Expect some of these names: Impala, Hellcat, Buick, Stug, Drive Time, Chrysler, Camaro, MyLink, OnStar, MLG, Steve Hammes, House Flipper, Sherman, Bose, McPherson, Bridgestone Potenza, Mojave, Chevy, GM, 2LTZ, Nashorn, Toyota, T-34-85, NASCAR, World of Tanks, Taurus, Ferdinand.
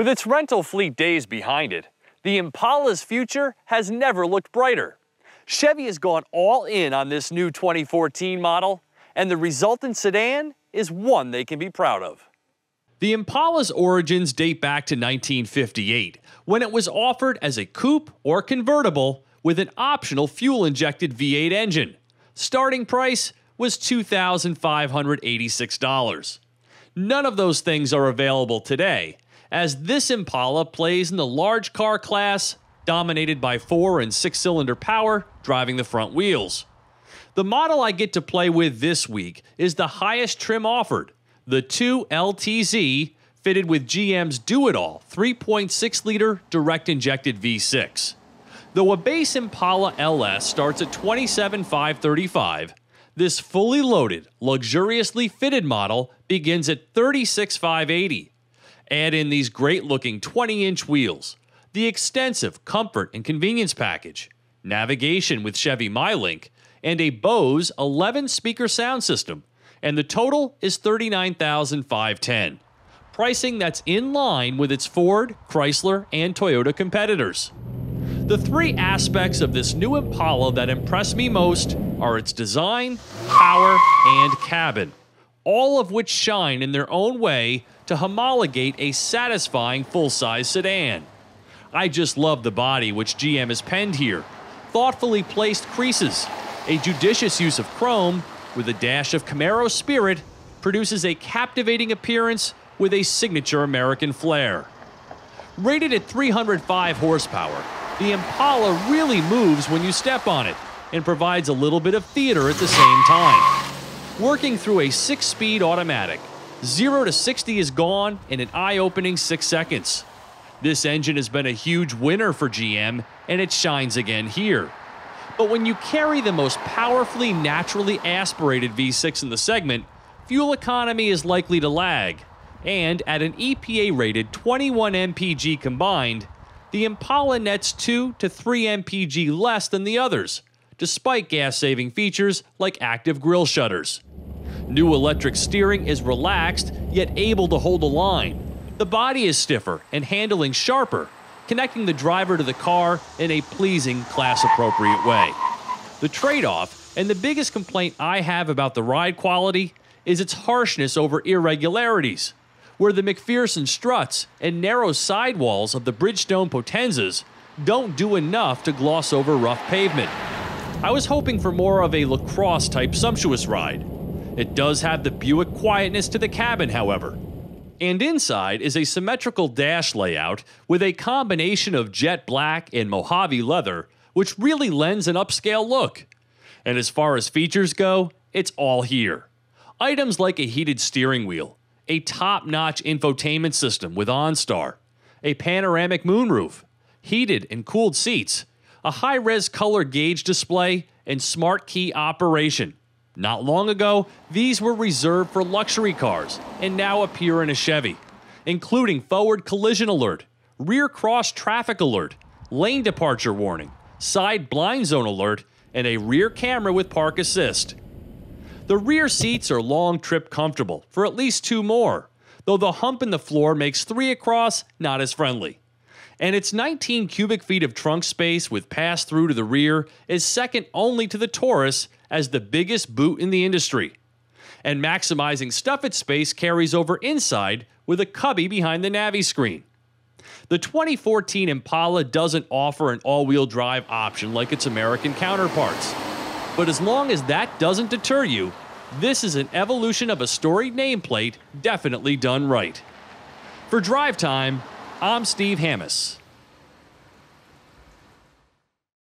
With its rental fleet days behind it, the Impala's future has never looked brighter. Chevy has gone all in on this new 2014 model, and the resultant sedan is one they can be proud of. The Impala's origins date back to 1958, when it was offered as a coupe or convertible with an optional fuel-injected V8 engine. Starting price was $2,586. None of those things are available today, as this Impala plays in the large car class, dominated by 4- and 6-cylinder power driving the front wheels. The model I get to play with this week is the highest trim offered, the 2LTZ, fitted with GM's do-it-all 3.6-liter direct-injected V6. Though a base Impala LS starts at $27,535, this fully loaded, luxuriously fitted model begins at $36,580. Add in these great-looking 20-inch wheels, the extensive comfort and convenience package, navigation with Chevy MyLink, and a Bose 11-speaker sound system, and the total is $39,510. Pricing that's in line with its Ford, Chrysler, and Toyota competitors. The three aspects of this new Impala that impress me most are its design, power, and cabin, all of which shine in their own way to homologate a satisfying full-size sedan. I just love the body which GM has penned here, thoughtfully placed creases, a judicious use of chrome with a dash of Camaro spirit produces a captivating appearance with a signature American flair. Rated at 305 horsepower, the Impala really moves when you step on it and provides a little bit of theater at the same time. Working through a 6-speed automatic, 0 to 60 is gone in an eye-opening 6 seconds. This engine has been a huge winner for GM, and it shines again here. But when you carry the most powerfully naturally aspirated V6 in the segment, fuel economy is likely to lag, and at an EPA-rated 21 mpg combined, the Impala nets 2 to 3 mpg less than the others, despite gas-saving features like active grille shutters. New electric steering is relaxed, yet able to hold a line. The body is stiffer and handling sharper, connecting the driver to the car in a pleasing, class-appropriate way. The trade-off, and the biggest complaint I have about the ride quality, is its harshness over irregularities, where the McPherson struts and narrow sidewalls of the Bridgestone Potenzas don't do enough to gloss over rough pavement. I was hoping for more of a LaCrosse-type sumptuous ride. It does have the Buick quietness to the cabin, however. And inside is a symmetrical dash layout with a combination of jet black and Mojave leather, which really lends an upscale look. And as far as features go, it's all here. Items like a heated steering wheel, a top-notch infotainment system with OnStar, a panoramic moonroof, heated and cooled seats, a high-res color gauge display, and smart key operation. Not long ago, these were reserved for luxury cars and now appear in a Chevy, including forward collision alert, rear cross traffic alert, lane departure warning, side blind zone alert, and a rear camera with park assist. The rear seats are long trip comfortable for at least 2 more, though the hump in the floor makes 3 across not as friendly. And its 19 cubic feet of trunk space with pass-through to the rear is second only to the Taurus as the biggest boot in the industry. And maximizing stuffage space carries over inside with a cubby behind the Navi screen. The 2014 Impala doesn't offer an all-wheel drive option like its American counterparts. But as long as that doesn't deter you, this is an evolution of a storied nameplate definitely done right. For Drive Time, I'm Steve Hammes.